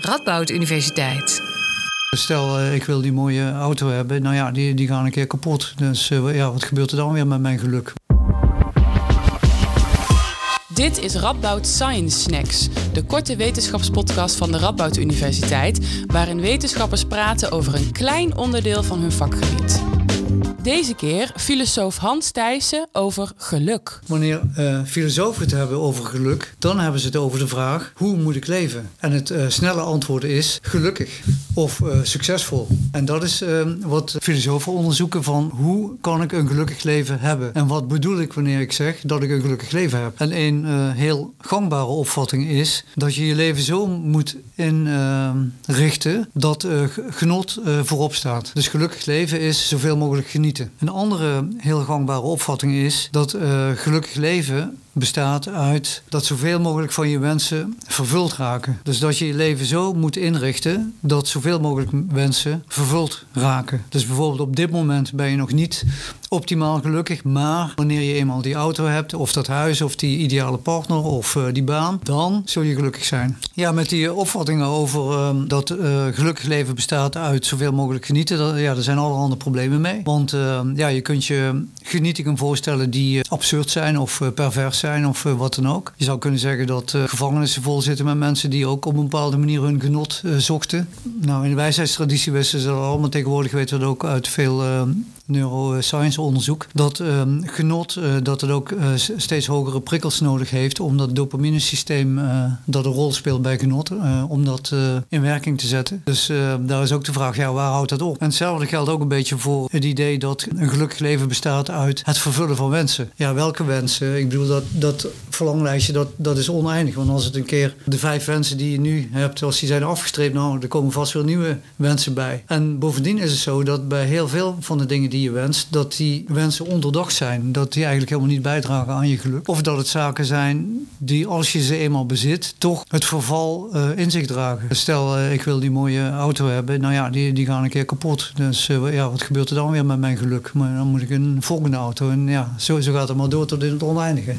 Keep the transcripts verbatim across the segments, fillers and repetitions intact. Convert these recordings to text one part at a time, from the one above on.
Radboud Universiteit. Stel, ik wil die mooie auto hebben. Nou ja, die, die gaan een keer kapot. Dus ja, wat gebeurt er dan weer met mijn geluk? Dit is Radboud Science Snacks, de korte wetenschapspodcast van de Radboud Universiteit, waarin wetenschappers praten over een klein onderdeel van hun vakgebied. Deze keer filosoof Hans Thijssen over geluk. Wanneer uh, filosofen het hebben over geluk, dan hebben ze het over de vraag: hoe moet ik leven? En het uh, snelle antwoord is gelukkig of uh, succesvol. En dat is uh, wat filosofen onderzoeken van hoe kan ik een gelukkig leven hebben? En wat bedoel ik wanneer ik zeg dat ik een gelukkig leven heb? En een uh, heel gangbare opvatting is dat je je leven zo moet inrichten uh, dat uh, genot uh, voorop staat. Dus gelukkig leven is zoveel mogelijk genieten. Een andere heel gangbare opvatting is dat uh, gelukkig leven bestaat uit dat zoveel mogelijk van je wensen vervuld raken. Dus dat je je leven zo moet inrichten dat zoveel mogelijk wensen vervuld raken. Dus bijvoorbeeld op dit moment ben je nog niet optimaal gelukkig, maar wanneer je eenmaal die auto hebt of dat huis of die ideale partner of uh, die baan, dan zul je gelukkig zijn. Ja, met die opvattingen over uh, dat uh, gelukkig leven bestaat uit zoveel mogelijk genieten, dat, ja, er zijn allerhande problemen mee. Want uh, ja, je kunt je genietingen voorstellen die uh, absurd zijn of uh, pervers zijn of uh, wat dan ook. Je zou kunnen zeggen dat uh, gevangenissen vol zitten met mensen die ook op een bepaalde manier hun genot uh, zochten. Nou, in de wijsheidstraditie wisten ze dat allemaal. Tegenwoordig weten we dat ook uit veel uh, neuroscience onderzoek. Dat uh, genot, uh, dat het ook uh, steeds hogere prikkels nodig heeft, omdat het dopamine systeem uh, dat een rol speelt bij genot, uh, om dat uh, in werking te zetten. Dus uh, daar is ook de vraag, ja, waar houdt dat op? En hetzelfde geldt ook een beetje voor het idee dat een gelukkig leven bestaat uit het vervullen van wensen. Ja, welke wensen? Ik bedoel, dat, dat verlanglijstje, dat, dat is oneindig. Want als het een keer de vijf wensen die je nu hebt, als die zijn afgestreept, nou, er komen vast weer nieuwe wensen bij. En bovendien is het zo dat bij heel veel van de dingen die je wenst, dat die wensen onderdacht zijn. Dat die eigenlijk helemaal niet bijdragen aan je geluk. Of dat het zaken zijn die, als je ze eenmaal bezit, toch het verval uh, in zich dragen. Stel, uh, ik wil die mooie auto hebben. Nou ja, die, die gaan een keer kapot. Dus uh, ja, wat gebeurt er dan weer met mijn geluk? Maar dan moet ik een volgende auto. En ja, zo, zo gaat het maar door tot in het oneindige.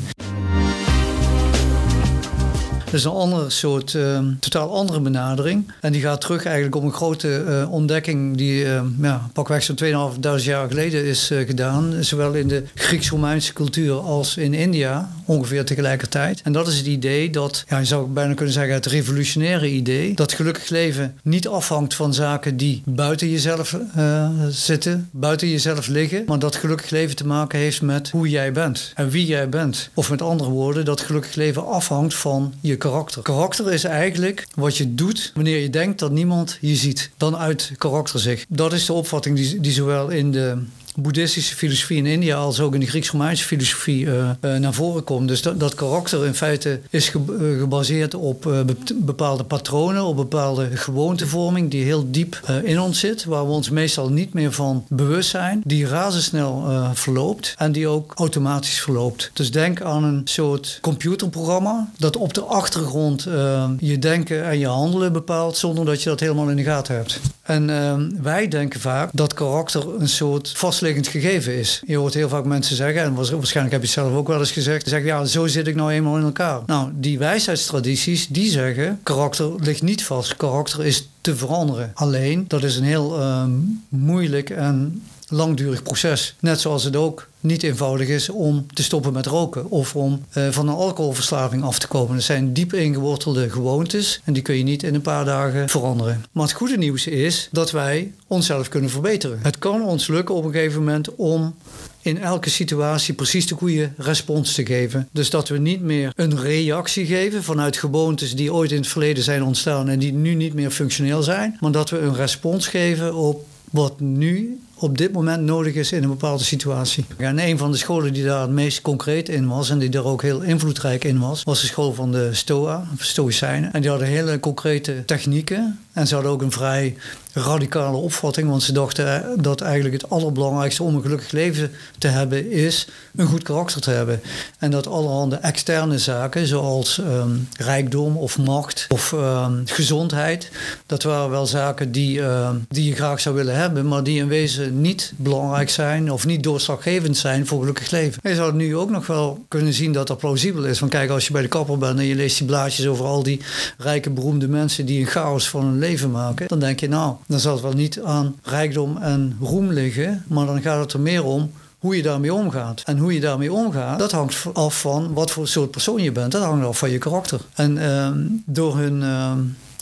Dat is een ander soort, uh, totaal andere benadering. En die gaat terug eigenlijk op een grote uh, ontdekking die uh, ja, pakweg zo'n tweeduizend vijfhonderd jaar geleden is uh, gedaan. Zowel in de Grieks-Romeinse cultuur als in India, ongeveer tegelijkertijd. En dat is het idee dat, ja, je zou bijna kunnen zeggen het revolutionaire idee, dat gelukkig leven niet afhangt van zaken die buiten jezelf uh, zitten, buiten jezelf liggen. Maar dat gelukkig leven te maken heeft met hoe jij bent en wie jij bent. Of met andere woorden, dat gelukkig leven afhangt van je karakter. Karakter is eigenlijk wat je doet wanneer je denkt dat niemand je ziet. Dan uit karakter zich. Dat is de opvatting die, die zowel in de boeddhistische filosofie in India als ook in de Grieks-Romeinse filosofie uh, uh, naar voren komt. Dus dat, dat karakter in feite is ge, uh, gebaseerd op uh, bepaalde patronen, op bepaalde gewoontevorming die heel diep uh, in ons zit, waar we ons meestal niet meer van bewust zijn, die razendsnel uh, verloopt en die ook automatisch verloopt. Dus denk aan een soort computerprogramma dat op de achtergrond uh, je denken en je handelen bepaalt zonder dat je dat helemaal in de gaten hebt. En uh, wij denken vaak dat karakter een soort vastliggend gegeven is. Je hoort heel vaak mensen zeggen, en waarschijnlijk heb je het zelf ook wel eens gezegd, zeggen, ja, zo zit ik nou eenmaal in elkaar. Nou, die wijsheidstradities, die zeggen, karakter ligt niet vast. Karakter is te veranderen. Alleen, dat is een heel uh, moeilijk en langdurig proces. Net zoals het ook niet eenvoudig is om te stoppen met roken of om uh, van een alcoholverslaving af te komen. Dat zijn diep ingewortelde gewoontes en die kun je niet in een paar dagen veranderen. Maar het goede nieuws is dat wij onszelf kunnen verbeteren. Het kan ons lukken op een gegeven moment om in elke situatie precies de goede respons te geven. Dus dat we niet meer een reactie geven vanuit gewoontes die ooit in het verleden zijn ontstaan en die nu niet meer functioneel zijn, maar dat we een respons geven op wat nu op dit moment nodig is in een bepaalde situatie. En een van de scholen die daar het meest concreet in was en die daar ook heel invloedrijk in was, was de school van de Stoa, Stoïcijne. En die hadden hele concrete technieken En ze hadden ook een vrij radicale opvatting, want ze dachten dat eigenlijk het allerbelangrijkste om een gelukkig leven te hebben is een goed karakter te hebben. En dat allerhande externe zaken, zoals um, rijkdom of macht of um, gezondheid, dat waren wel zaken die, uh, die je graag zou willen hebben, maar die in wezen niet belangrijk zijn of niet doorslaggevend zijn voor gelukkig leven. En je zou het nu ook nog wel kunnen zien dat dat plausibel is. Want kijk, als je bij de kapper bent en je leest die blaadjes over al die rijke beroemde mensen die een chaos van hun leven maken, dan denk je nou, dan zal het wel niet aan rijkdom en roem liggen, maar dan gaat het er meer om hoe je daarmee omgaat. En hoe je daarmee omgaat, dat hangt af van wat voor soort persoon je bent. Dat hangt af van je karakter. En uh, door hun uh,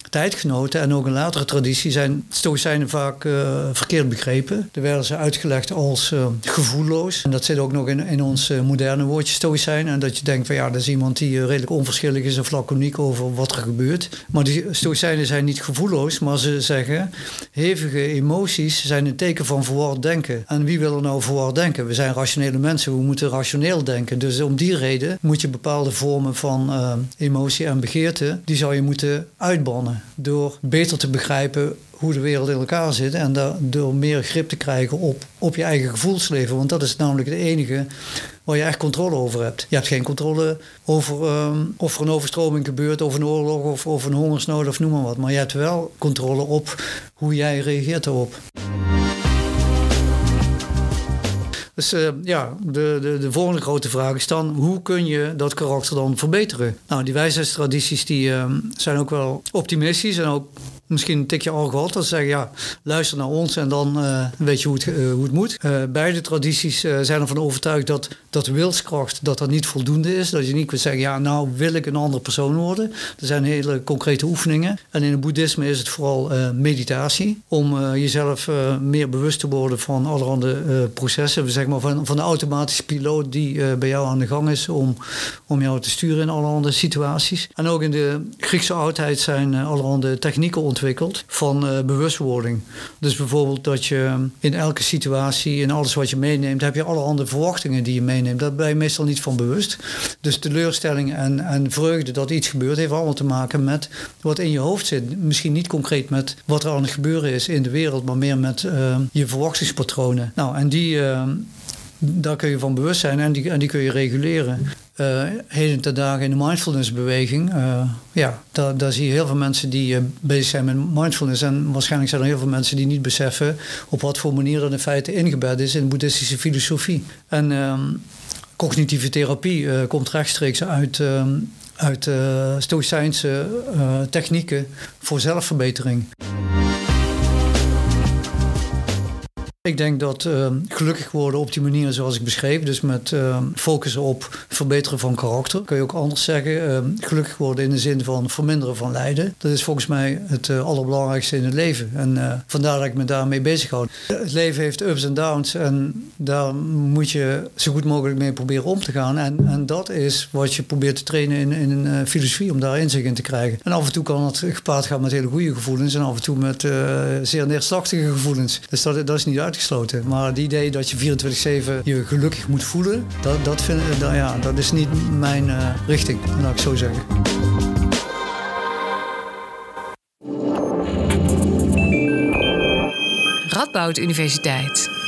tijdgenoten en ook een latere traditie zijn Stoïcijnen vaak uh, verkeerd begrepen. Er werden ze uitgelegd als uh, gevoelloos. En dat zit ook nog in, in ons uh, moderne woordje Stoïcijn. En dat je denkt van ja, dat is iemand die uh, redelijk onverschillig is of laconiek over wat er gebeurt. Maar die Stoïcijnen zijn niet gevoelloos, maar ze zeggen hevige emoties zijn een teken van verward denken. En wie wil er nou verward denken? We zijn rationele mensen, we moeten rationeel denken. Dus om die reden moet je bepaalde vormen van uh, emotie en begeerte, die zou je moeten uitbannen. Door beter te begrijpen hoe de wereld in elkaar zit en door meer grip te krijgen op, op je eigen gevoelsleven. Want dat is namelijk de enige waar je echt controle over hebt. Je hebt geen controle over um, of er een overstroming gebeurt, of een oorlog, of, of een hongersnood of noem maar wat. Maar je hebt wel controle op hoe jij reageert erop. Dus uh, ja, de, de, de volgende grote vraag is dan, hoe kun je dat karakter dan verbeteren? Nou, die wijsheidstradities die, uh, zijn ook wel optimistisch en ook misschien een tikje arrogant. Dat ze zeggen, ja, luister naar ons en dan uh, weet je hoe het, uh, hoe het moet. Uh, beide tradities uh, zijn ervan overtuigd dat, dat wilskracht dat dat niet voldoende is. Dat je niet kunt zeggen, ja, nou wil ik een andere persoon worden. Er zijn hele concrete oefeningen. En in het boeddhisme is het vooral uh, meditatie. Om uh, jezelf uh, meer bewust te worden van allerhande uh, processen. Zeg maar van, van de automatische piloot die uh, bij jou aan de gang is om, om jou te sturen in allerhande situaties. En ook in de Griekse oudheid zijn uh, allerhande technieken ontwikkeld. Van uh, bewustwording. Dus bijvoorbeeld dat je in elke situatie, in alles wat je meeneemt, heb je allerhande verwachtingen die je meeneemt. Daar ben je meestal niet van bewust. Dus teleurstelling en, en vreugde dat iets gebeurt, heeft allemaal te maken met wat in je hoofd zit. Misschien niet concreet met wat er aan het gebeuren is in de wereld, maar meer met uh, je verwachtingspatronen. Nou, en die, uh, daar kun je van bewust zijn en die, en die kun je reguleren. Uh, heden ten dagen in de mindfulnessbeweging. Uh, ja, daar, daar zie je heel veel mensen die uh, bezig zijn met mindfulness. En waarschijnlijk zijn er heel veel mensen die niet beseffen op wat voor manier dat in feite ingebed is in de boeddhistische filosofie. En uh, cognitieve therapie uh, komt rechtstreeks uit, uh, uit uh, Stoïcijnse uh, technieken voor zelfverbetering. Ik denk dat uh, gelukkig worden op die manier zoals ik beschreef, dus met uh, focussen op verbeteren van karakter, kun je ook anders zeggen, uh, gelukkig worden in de zin van verminderen van lijden. Dat is volgens mij het uh, allerbelangrijkste in het leven en uh, vandaar dat ik me daarmee bezighoud. Het leven heeft ups en downs en daar moet je zo goed mogelijk mee proberen om te gaan en, en dat is wat je probeert te trainen in, in een uh, filosofie om daar inzicht in te krijgen. En af en toe kan het gepaard gaan met hele goede gevoelens en af en toe met uh, zeer neerslachtige gevoelens. Dus dat, dat is niet uit. Gesloten. Maar het idee dat je vierentwintig zeven je gelukkig moet voelen, dat, dat, vind, dat, ja, dat is niet mijn uh, richting, laat ik zo zeggen. Radboud Universiteit.